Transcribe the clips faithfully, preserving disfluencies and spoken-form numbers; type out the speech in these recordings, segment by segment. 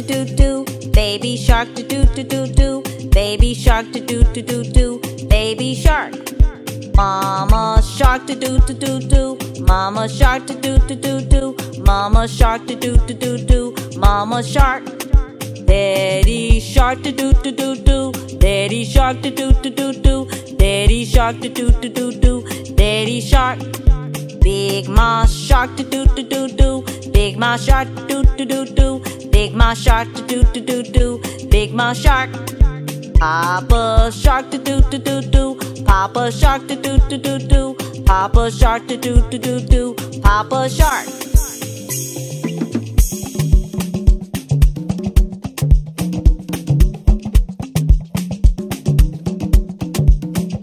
do do do, baby shark do do do do do, baby shark do do do do do, baby shark. Mama shark do do do do do, mama shark do do do do do, mama shark do do do do do, mama shark. Daddy shark do do do do do, daddy shark do do do do do, daddy shark do do do do do, daddy shark. Big ma shark do do do do do, big ma shark do do do do, big ma shark do do do do do, big ma shark. Papa shark do do do do do, papa shark do do do do do, papa shark do do do do do, papa shark.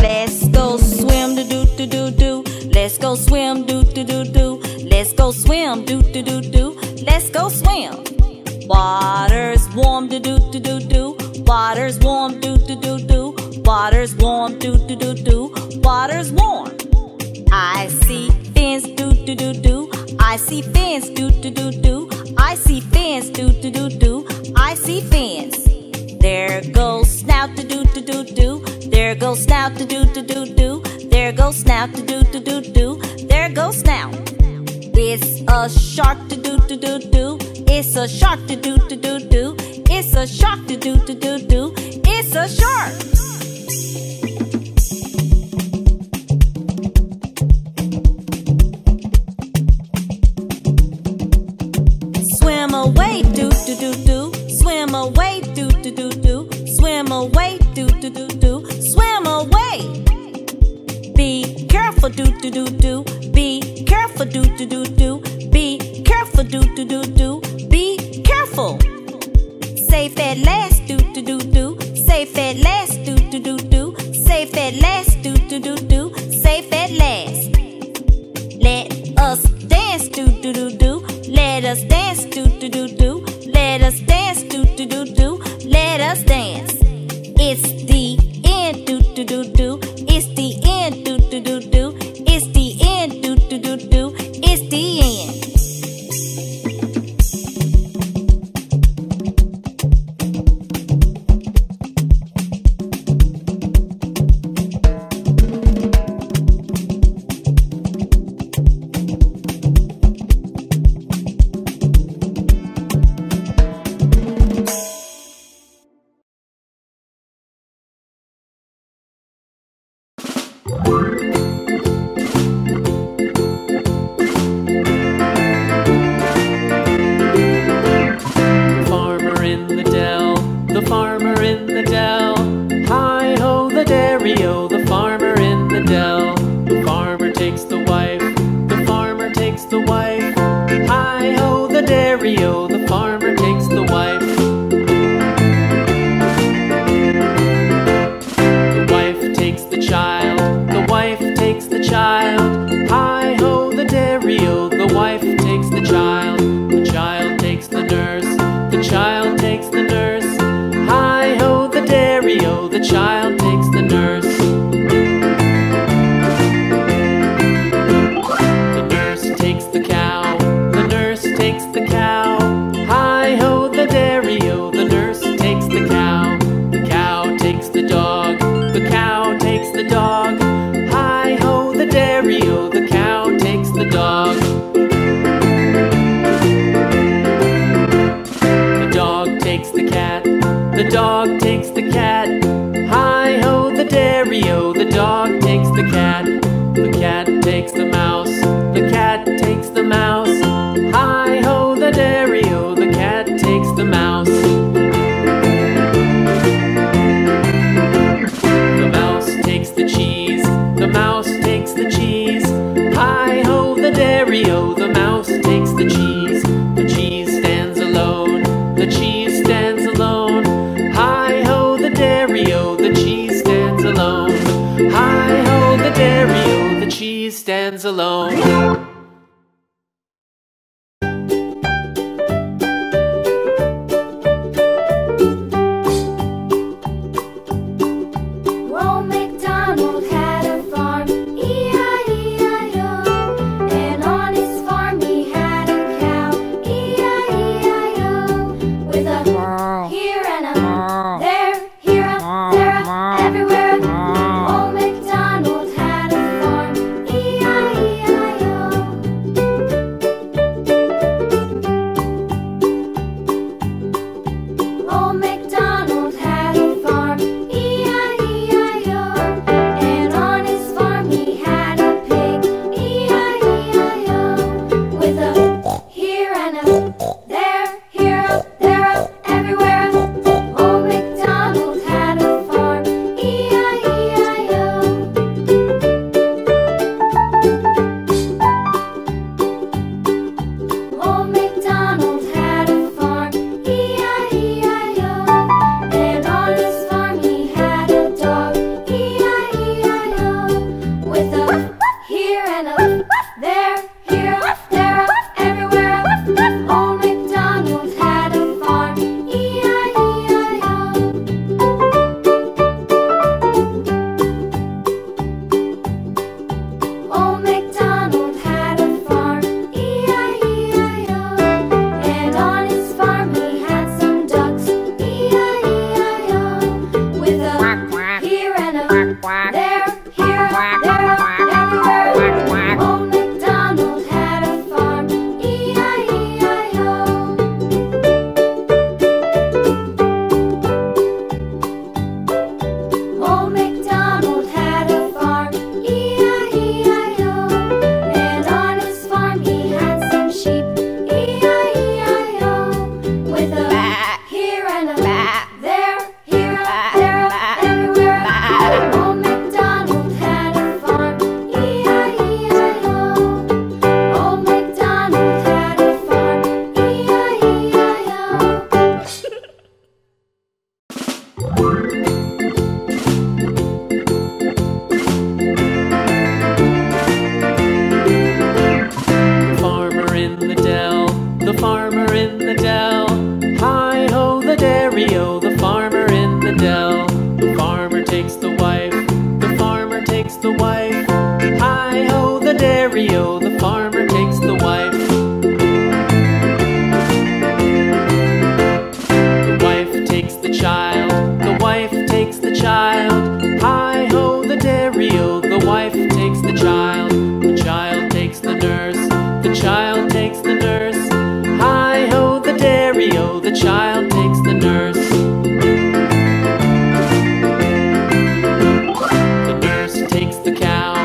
Let's go swim do do do do do. Let's go swim, do do do do. Let's go swim, do do do do. Let's go swim. Water's warm, do do do do do. Water's warm, do do do do. Water's warm, do do do do. Water's warm. I see fins, do do do do. I see fins, do do do do. I see fins, do do do do. I see fins. There goes snout, do do do do do. There goes snout, do do do do do. There goes snout, do do do do do. There goes snout. It's a shark, do do do do do. It's a shark, do do do do do. It's a shark, do do do do do. It's a shark. Swim away, do do do do. Swim away, do do do do. Swim away, do do do do. Swim away. Be careful, do do do do. Be careful, do do do do. Be careful, do do do do. Be careful. Safe at last, do do do do. Safe at last, do do do do. Safe at last, do do do do. Safe at last. Let us dance, do do do do. Let us dance, do do do do. Let us dance, do do do do. Let us dance. It's the end, do do do do. It's the end, do do do do. It's the end, do do do do. It's the takes the child, the wife takes the child. Hi-ho, the dairy-o, the wife takes the child. The child takes the nurse, the child takes the nurse. Hi-ho, the dairy-o, the child takes the nurse. The nurse takes the cow,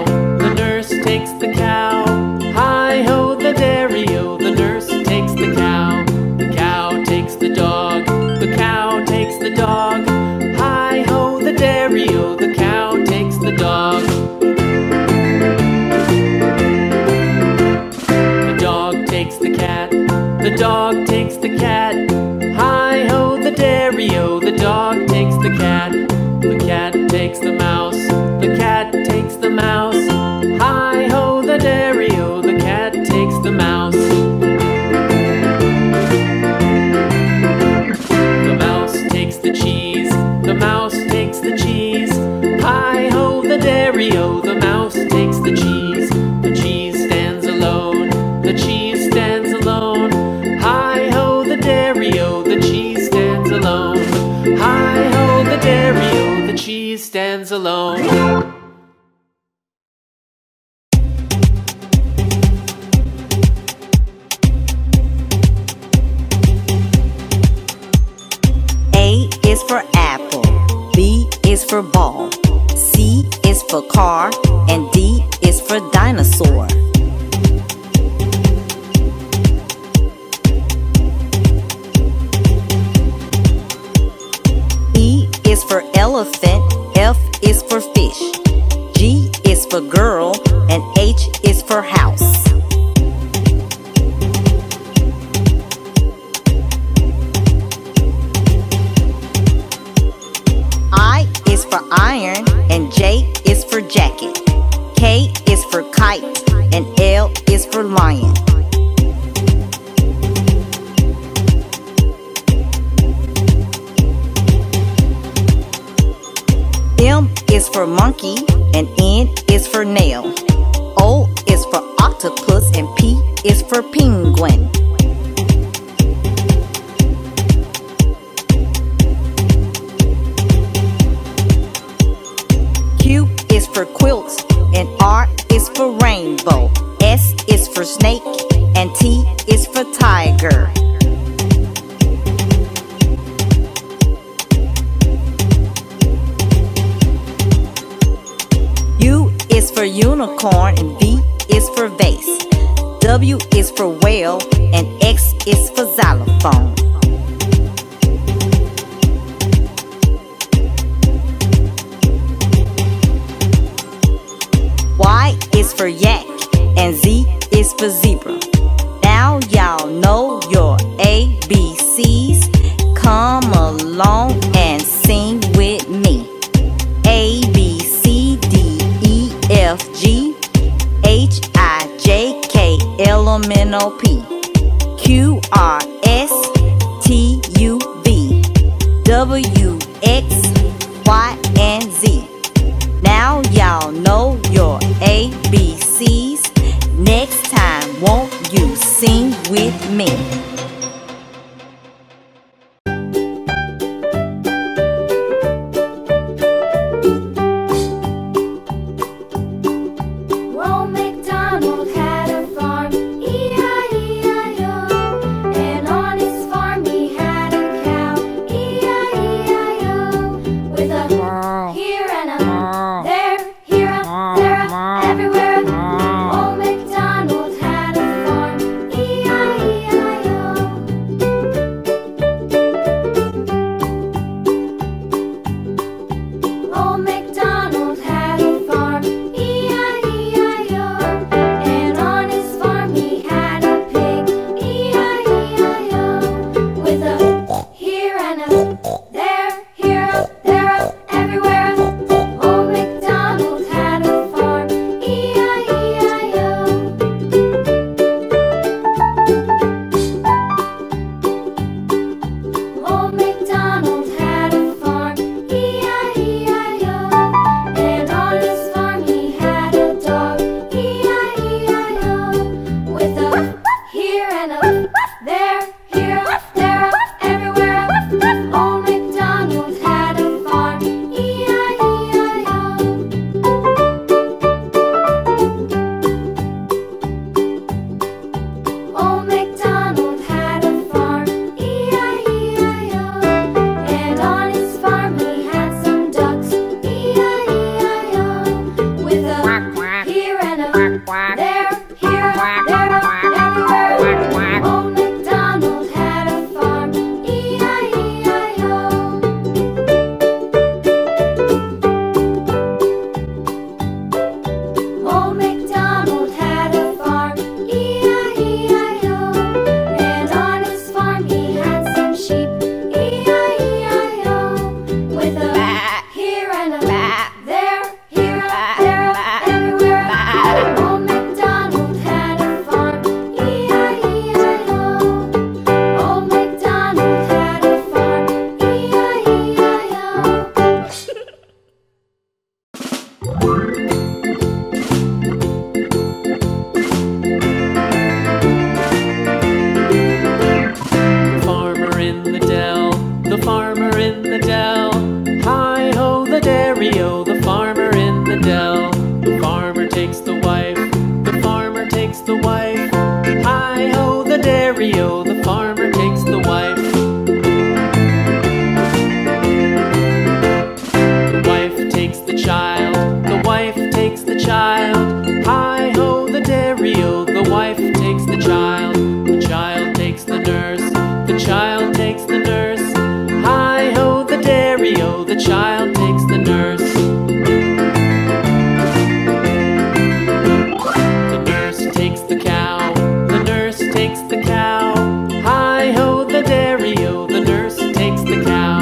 the nurse takes the cow. Hi-ho, the dairy-o, the nurse takes the cow. The cow takes the dog, the cow takes the dog. Hi-ho, the dairy-o, the cow takes the dog. The dog takes the cat, the dog takes the cat. Hi-ho, the dairy-o, the dog takes the cat. The cat takes the mouse, the cat takes the mouse. Hi-ho, the dairy-o, the cat takes the mouse. The cheese, the mouse takes the cheese. Hi-ho, the dairy-o, the mouse takes the cheese. The cheese stands alone, the cheese stands alone. Hi-ho, the dairy-o, the cheese stands alone. Hi-ho, the dairy-o, the cheese stands alone. A is for apple, B is for ball, C is for car, and D is for dinosaur. E is for elephant, F is for fish, G is for girl, and H is for house. For iron, and J is for jacket, K is for kite, and L is for lion. M is for monkey, and N is for nail, O is for octopus, and P is for penguin. Q is for quilt, and R is for rainbow, S is for snake, and T is for tiger. U is for unicorn, and V is for vase, W is for whale, and X is for xylophone. Y is for yak, and Z is for zebra. Now y'all know your A B Cs. Come along and sing with me. A, B, C, D, E, F, G, H, I, J, K, L, M, N, O, P, Q, R, S, T, U, V, W, X, Y, and Z. Now y'all know your A B Cs. Next time, won't you sing with me? There, here, there, everywhere. Old MacDonald. the dell. Hi-ho, the dairy-o, the farmer in the dell. The farmer takes the wife, the farmer takes the wife. Hi-ho, the dairy-o, the farmer takes the wife. The wife takes the child, the wife takes the child. Hi-ho, the dairy-o, the wife takes the child. The child takes the nurse, the child takes the nurse. Hi-ho, the child takes the nurse. The nurse takes the cow, the nurse takes the cow. Hi-ho, the dairy-o, the nurse takes the cow.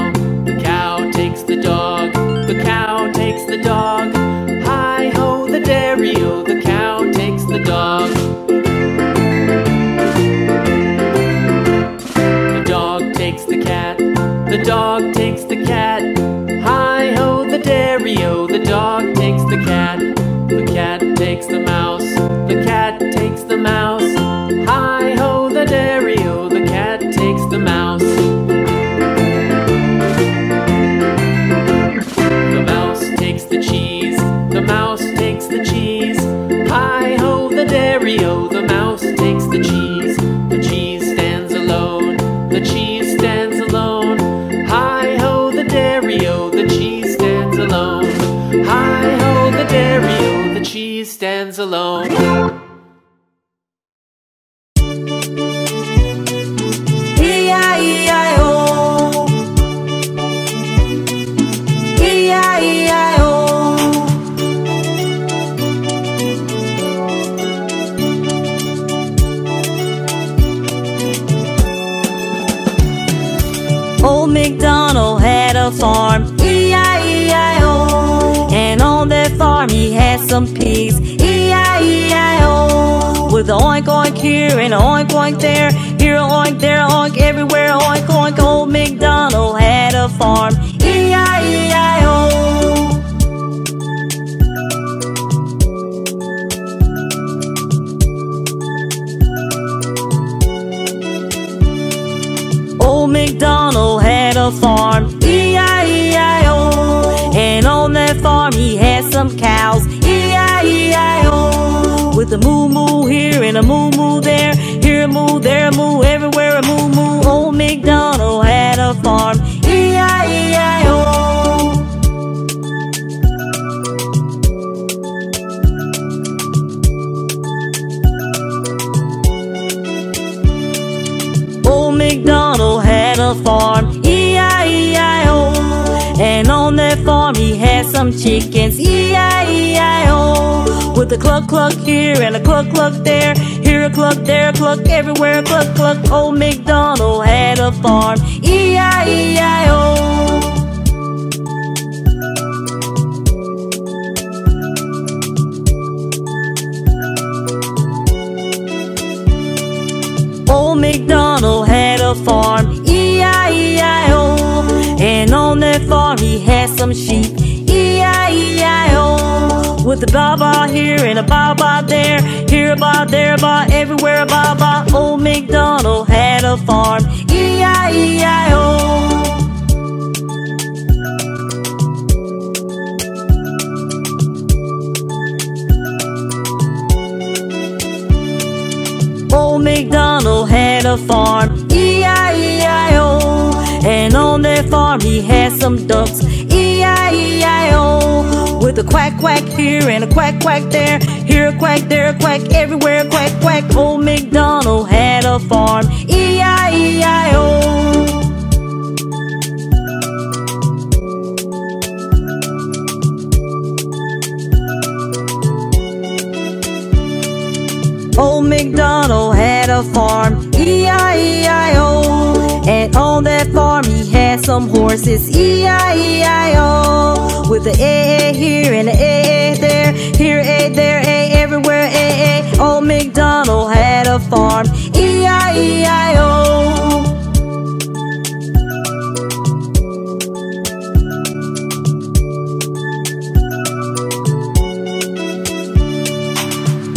The cow takes the dog, the cow takes the dog. Hi-ho, the dairy-o, the cow takes the dog. The dog takes the cat, the dog takes the cat. Hi-ho, the dairy-o, the dog takes the cat. The cat takes the mouse, the cat takes the mouse. Hi-ho, the dairy-o, the cat takes the mouse. The mouse takes the cheese, the mouse takes the cheese. Hi-ho, the dairy-o, the mouse takes the cheese. The cheese stands alone, the cheese stands alone. Hi-ho, the cheese stands alone. Hi-ho, the dairy-o, the cheese stands alone. Old MacDonald had a farm, E I E I O. And on that farm he had some pigs, E I E I O. With an oink oink here and an oink oink there, here an oink, there an oink, everywhere an oink oink. Old MacDonald had a farm, E I E I O. Old MacDonald had a farm, E I E I O. And on that farm he had some cows, E I E I O. With a moo moo here and a moo moo there, here a moo, there a moo, everywhere a moo moo. Old MacDonald had a farm, E I E I O. Old MacDonald had a farm, E I E I O. And on that farm he had some chickens, E I E I O. With a cluck cluck here and a cluck cluck there, here a cluck, there a cluck, everywhere a cluck cluck. Old MacDonald had a farm, E I E I O. Old MacDonald had a farm, E I E I O. And on that farm he had some sheep, E I E I O. With a ba-ba here and a ba-ba there, here a ba, there a ba, everywhere a ba-ba. Old MacDonald had a farm, E I E I O. Old MacDonald had a farm, E I E I O. And on that farm he had some ducks, E I E I O. With a quack quack here and a quack quack there, here a quack, there a quack, everywhere a quack quack. Old MacDonald had a farm, E I E I O. Old MacDonald had a farm, E I E I O. And on that farm he had some horses, E I E I O. With an A-A here and an A-A there, here A, there A, everywhere A-A. Old MacDonald had a farm, E I E I O.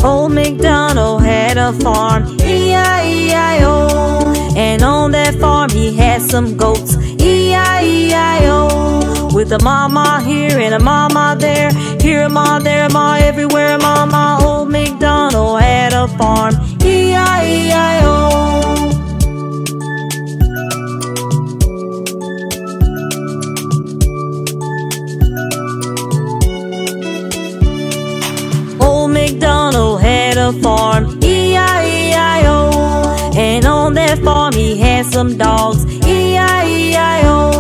Old MacDonald had a farm, E I E I O. And on that farm he had some goats, E I E I O. with a mama here and a mama there, here a ma, there a ma, everywhere a mama. Old MacDonald had a farm, E I E I O. Old MacDonald had a farm, E I E I O, and on that farm he had some dogs, E I E I O.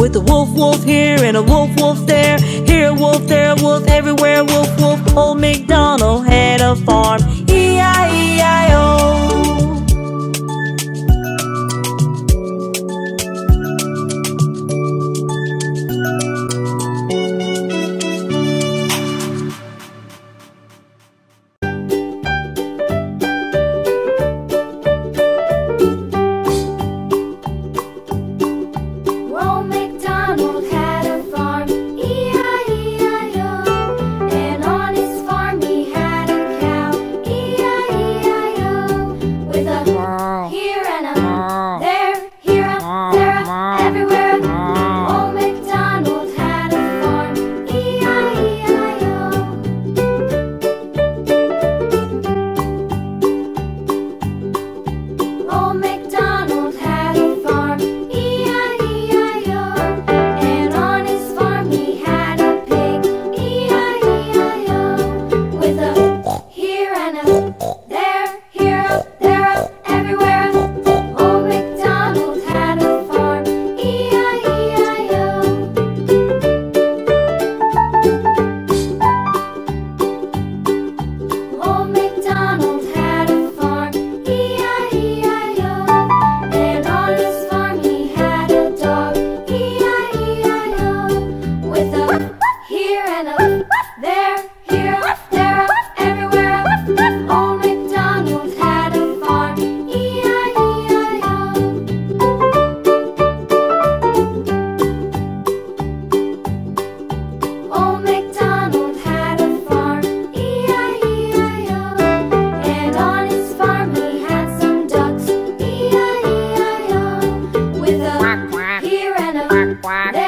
With a wolf, wolf here and a wolf, wolf there, here a wolf, there a wolf, everywhere a wolf, wolf. Old MacDonald had a farm, quack.